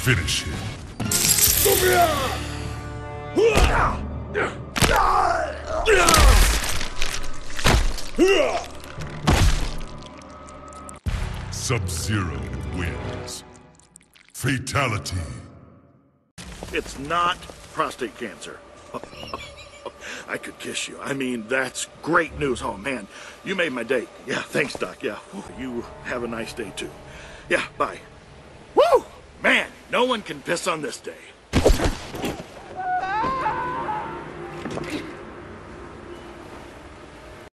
Finish him. Sub-Zero wins. Fatality. It's not prostate cancer. I could kiss you. I mean, that's great news. Oh, man, you made my day. Yeah, thanks, Doc. Yeah, you have a nice day, too. Yeah, bye. Woo! Man, no one can piss on this day.